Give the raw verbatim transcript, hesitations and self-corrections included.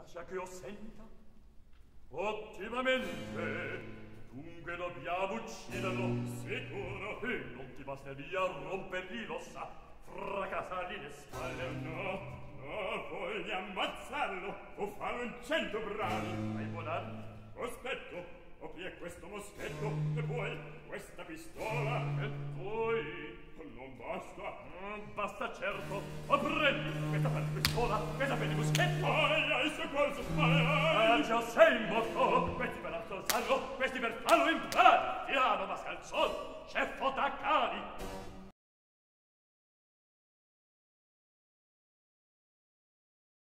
la sciacque ossenta. Ottimamente. Dunque dobbiamo ucciderlo, sicuro, e non ti basteria rompergli l'ossa, fracassargli le spalle. No, no, voglio ammazzarlo o farlo in cento brani. Fai volare? Cospetto, o pie questo moschetto, e poi questa pistola. E poi? Non basta. Non basta certo. O prendi questa bella pistola, questa bella moschetto. Ai, ai, soccorso, ai, ai. Ah, già sei morto.